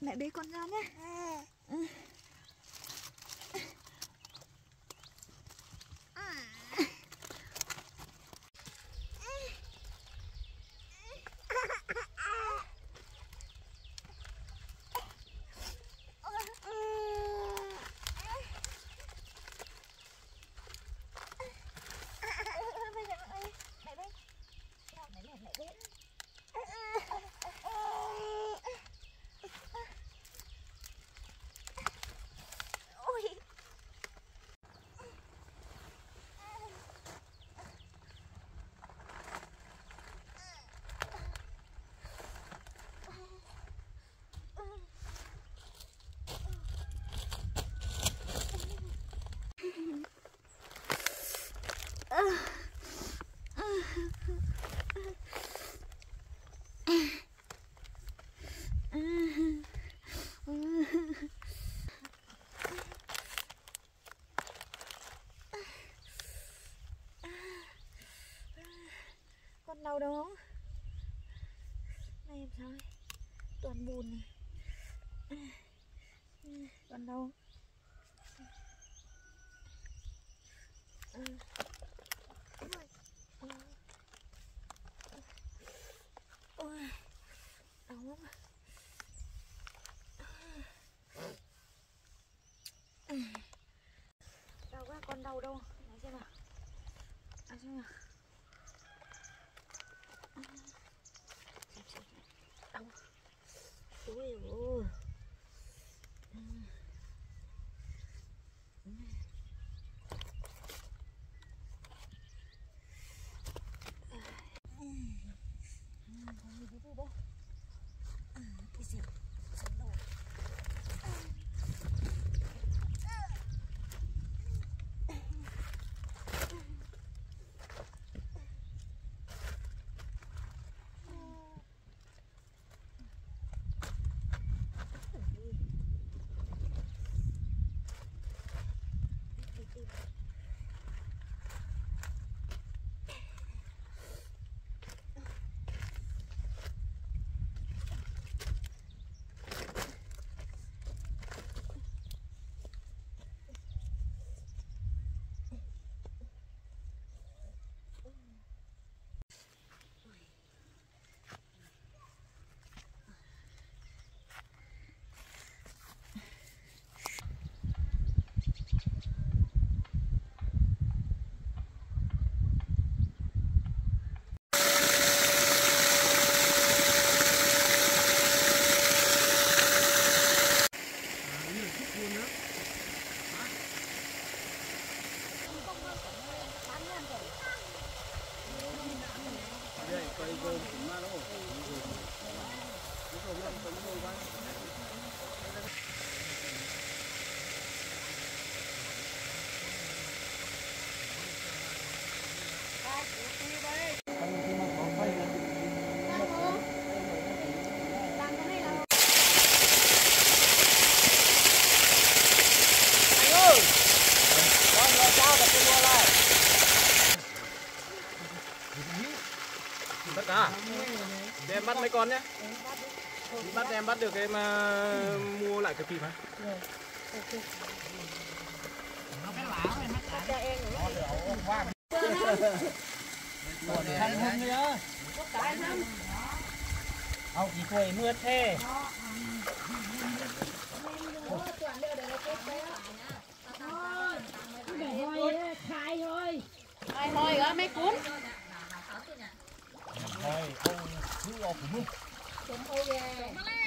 Mẹ bế con ra nhé. Con đau đâu không? Này làm sao ấy? Toàn bùn này. Còn đau không? Ôi, đau lắm à. Đau quá, con đau đâu? Nói xem nào. Nói xem nào. Cái gì? Sống đồ. À, để em bắt mấy con nhé. Bắt em bắt được em mua lại cái kịp hả? Không chỉ cười mưa thế. Khai thôi. Khai thôi á mấy cún. Này, ông lư của mưa. Chấm ô về.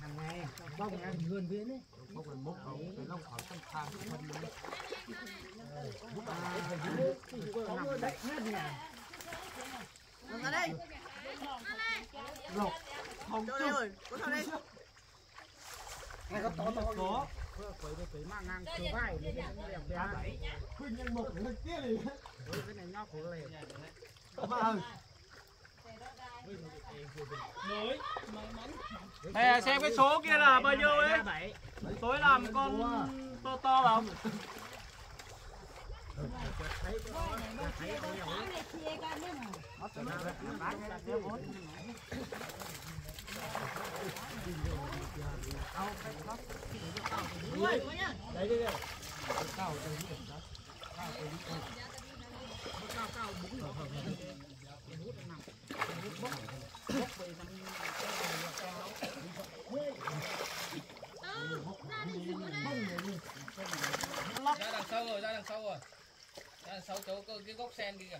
Hàng ngày bóc ăn vườn viên đấy, bóc ăn mốc khẩu, cái lông khẩu trong thang phân đấy. Ra đây, lộc, hồng trung, có thằng đây. Này có to. Phải mang ngang từ vai, đẹp đẹp. Khuyên nhân mục lực kia này. Cái này nhóc của lèo. Đây xem cái số kia là bao nhiêu ấy? Tối làm con to không? Ra đằng sau rồi. Ra đằng sau chỗ cái gốc sen kia kìa.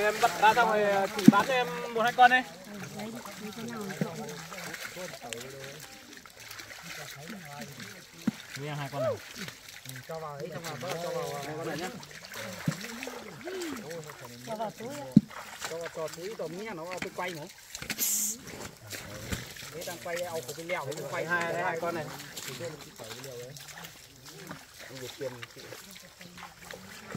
thì em bắt cá xong rồi chỉ bán cho em 1-2 con đây. Lấy 2 con này. Cho vào đấy, cho vào con này nhá. Cho vào túi. Cho túi tôm nhá, nó tôi quay nữa. Đấy đang quay ao của cái lèo đấy, quay hai con này.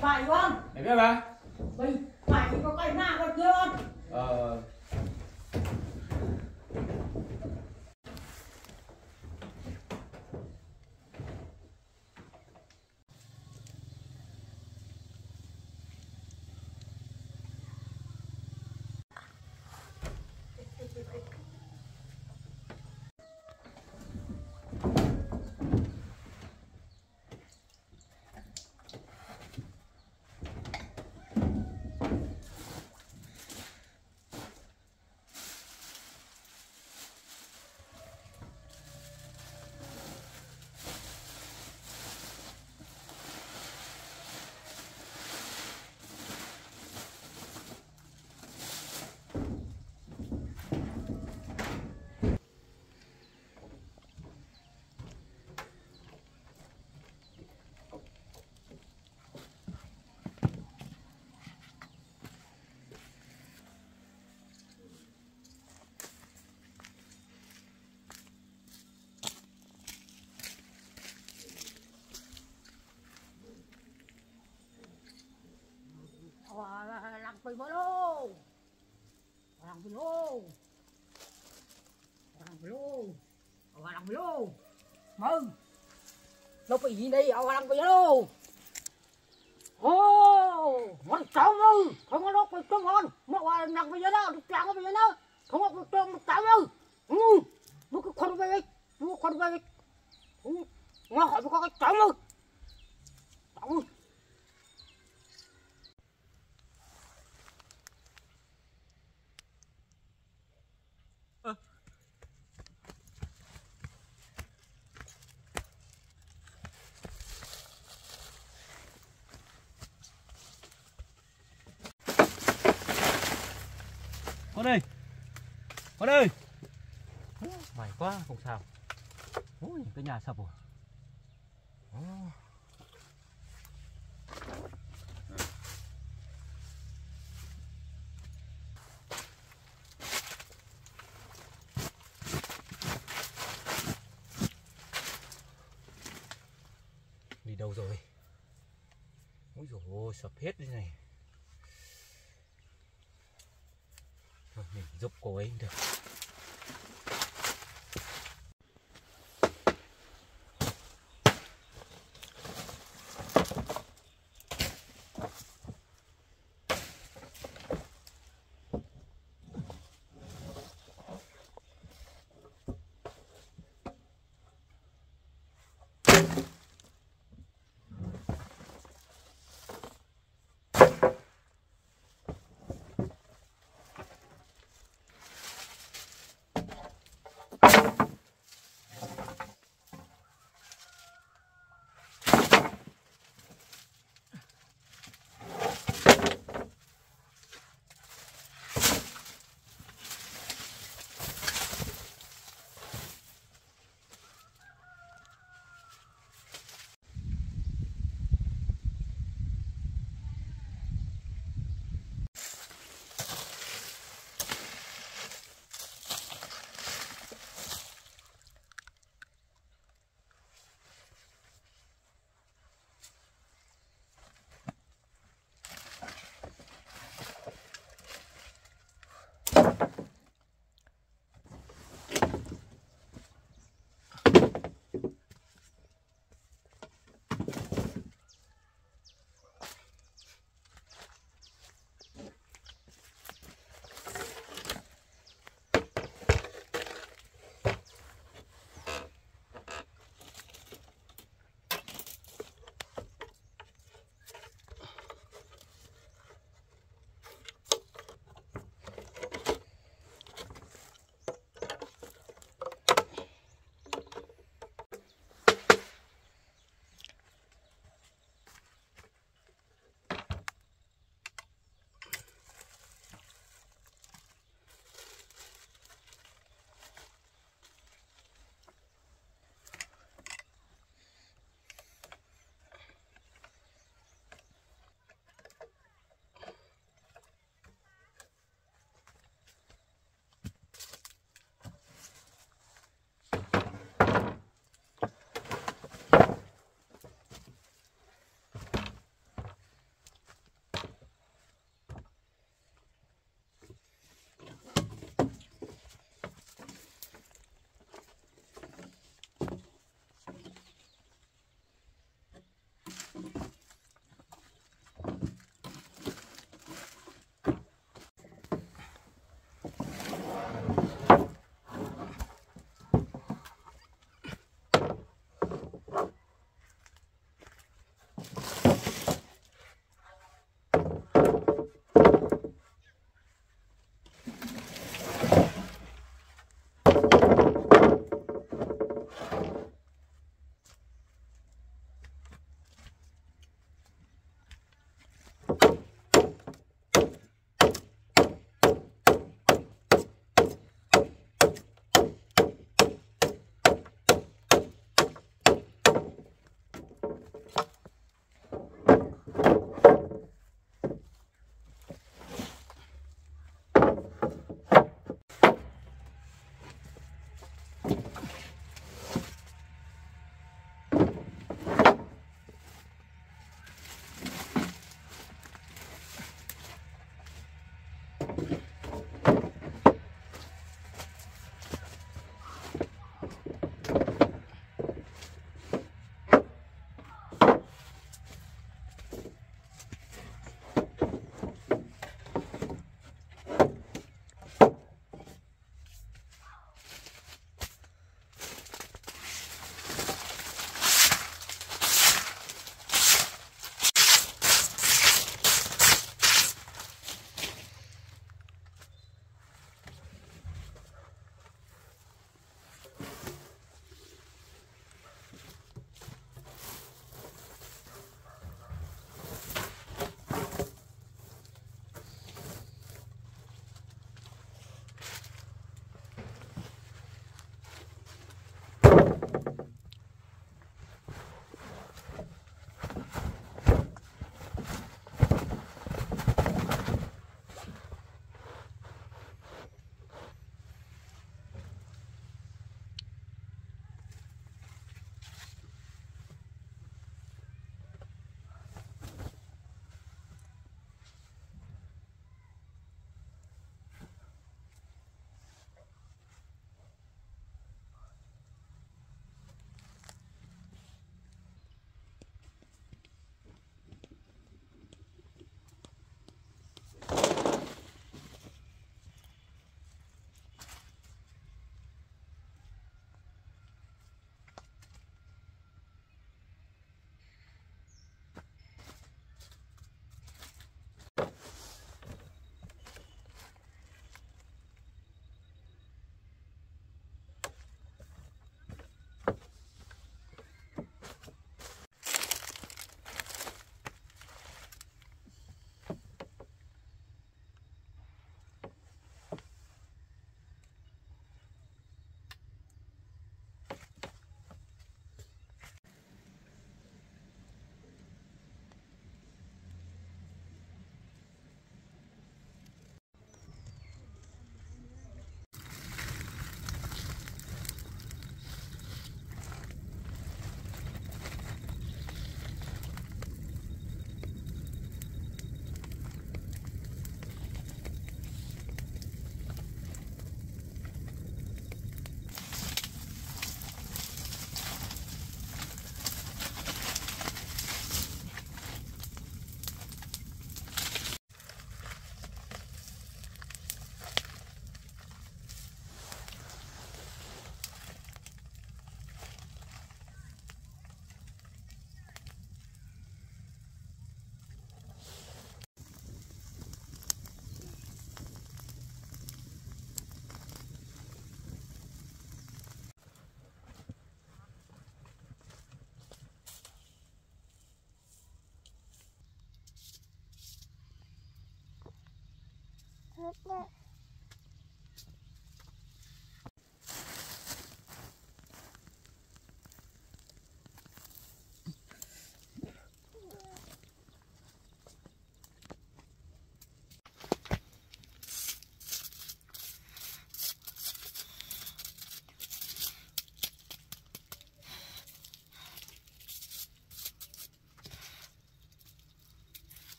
Phải không? Để biết bà. Mình phải có cái nào còn chưa con. đồng với lô, đồng với lô, đồng với lô, mừng, lô bị gì đi, đồng với lô, ô, con cháu mừng, không có lô bị trông con, mua qua đồng với nó, được trắng với nó, không có trông được cháu mừng, mua cái con về, mua con về, mua hỏi có cái cháu mừng, cháu mừng. Con ơi, mày quá không sao. Ôi, cái nhà sập rồi. Đi đâu rồi? Ôi dồi ôi, sập hết đi này. Mình giúp cô ấy được.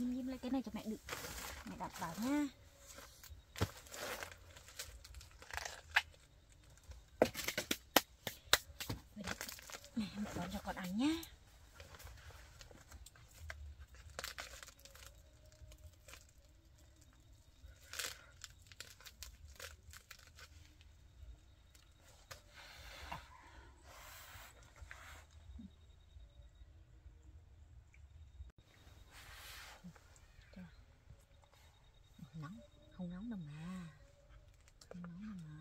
Nhím lấy cái này cho mẹ đựng, mẹ đảm bảo nha. Mẹ đón cho con ăn nhá. Không nóng đâu mà. Không nóng đâu mà.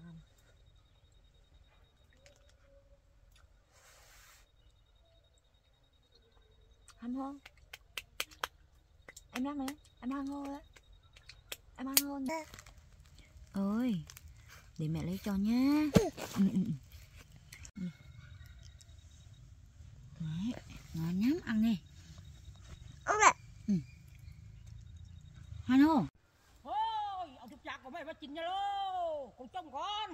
Ăn không? Em ăn nè, em ăn hơn á. Em ăn hơn. Ơi, để mẹ lấy cho nhá. Đấy, ngon lắm, ăn đi. Ừ. Ăn không? Của mày bắt chín nha lô, còn trông con,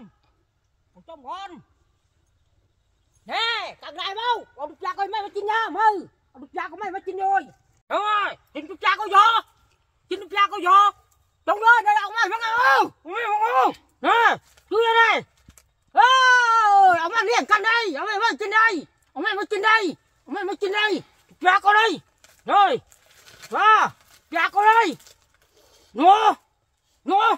nè, càng đại mau, còn được cha coi mày bắt chín nha mày, còn được cha của mày bắt chín rồi, đúng rồi, chín được cha coi giò, chín được cha coi giò, trông đó đây ông mày bắt ăn không, nè, chú ra đây, ơi, ông ăn liền căn đây, ông mày bắt chín đây, ông mày bắt chín đây, ông mày bắt chín đây, cha coi đây, rồi, và, cha coi đây, nó, nó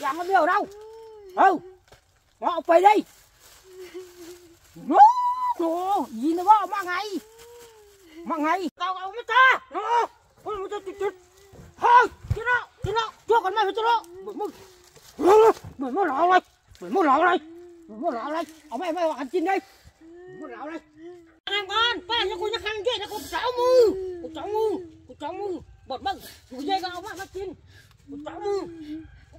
Vàng nó biểu đâu? Ừ. Nó về đây. Nó gì nữa bố mang ngày. Tao không biết ta. Nó. Ôi chết chết. Thôi, chết nó. Cho con mày phải chết nó. Mày mua lọ đây. Ông mày vào ăn chín đây. Mua lọ đây. Ăn con, ba nó cũng nhắc ăn chứ nó cũng cháu mù. Bột bưng. Chú dây con ông mày bắt chín. Một cháu mưa, có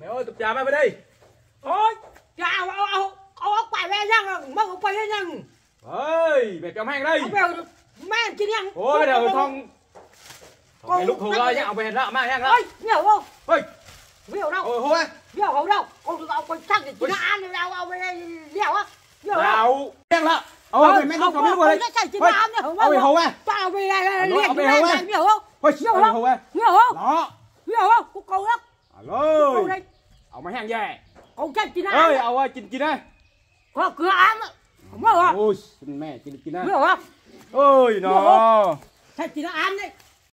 Mẹ ơi, tụi trà mày về đây. Ôi, trà ông quậy về nhăng, mất ông quậy về nhăng. Ơi, mẹ cho mang đây. Mẹ chín nhăng. Ôi, đời con. Con lúc thường rồi nhá, ông về hết đó, mang nhăng đó. Ôi, nhiều không? Ôi. Biểu đâu? Ừ, hôi. Biểu không đâu. Ông còn chắc thì nó ăn được đâu, ông đéo á. Biểu đâu? Đen lắm. Ôi, mày không có biết rồi. Thôi, ông bị hôi à? Tao bị liệt này này, biểu không? Thôi, biểu không? Biểu không? Đó. Biểu không? Cô câu lắm. Rồi. Ông mày hàng về. Ông chắc thì nó ăn. Ơi, ông ơi, chín đây. Có cửa ăn. Không có. Ôi, mẹ chín đây. Biểu không? Ơi nó. Chắc thì nó ăn đấy.